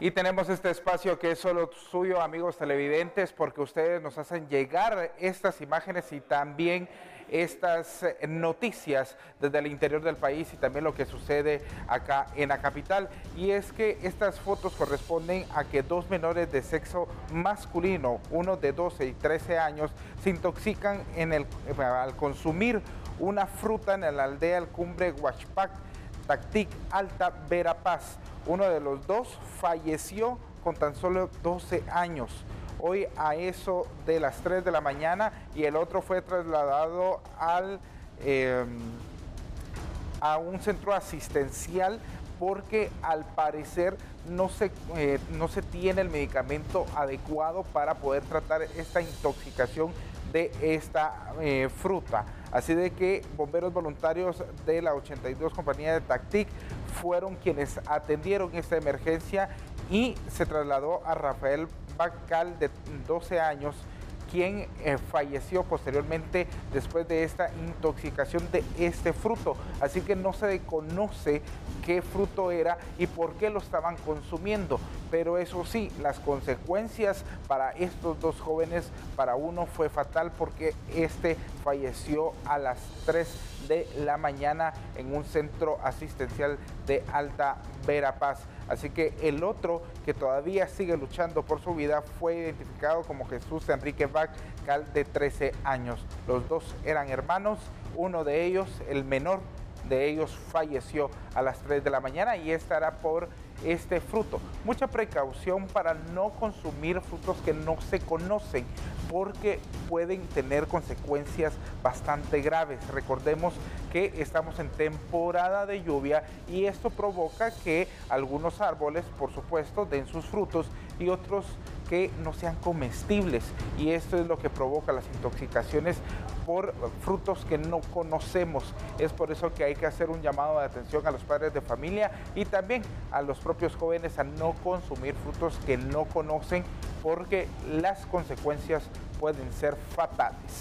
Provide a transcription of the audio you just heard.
Y tenemos este espacio que es solo suyo, amigos televidentes, porque ustedes nos hacen llegar estas imágenes y también estas noticias desde el interior del país y también lo que sucede acá en la capital. Y es que estas fotos corresponden a que dos menores de sexo masculino, uno de 12 y 13 años, se intoxican al consumir una fruta en la aldea El Cumbre Huachpac, Tactic, Alta Verapaz. Uno de los dos falleció con tan solo 12 años. Hoy a eso de las 3 de la mañana, y el otro fue trasladado a un centro asistencial porque al parecer no se tiene el medicamento adecuado para poder tratar esta intoxicación de esta fruta. Así de que bomberos voluntarios de la 82 compañía de Tactic fueron quienes atendieron esta emergencia y se trasladó a Rafael Bachcal, de 12 años, quien falleció posteriormente después de esta intoxicación de este fruto. Así que no se conoce qué fruto era y por qué lo estaban consumiendo. Pero eso sí, las consecuencias para estos dos jóvenes, para uno fue fatal porque este falleció a las 3 de la mañana en un centro asistencial de Alta Verapaz. Así que el otro, que todavía sigue luchando por su vida, fue identificado como Jesús Enrique Bachcal, de 13 años. Los dos eran hermanos, uno de ellos, el menor de ellos, falleció a las 3 de la mañana y estará por este fruto. Mucha precaución para no consumir frutos que no se conocen, porque pueden tener consecuencias bastante graves. Recordemos que estamos en temporada de lluvia y esto provoca que algunos árboles, por supuesto, den sus frutos y otros que no sean comestibles, y esto es lo que provoca las intoxicaciones por frutos que no conocemos. Es por eso que hay que hacer un llamado de atención a los padres de familia y también a los propios jóvenes a no consumir frutos que no conocen, porque las consecuencias pueden ser fatales.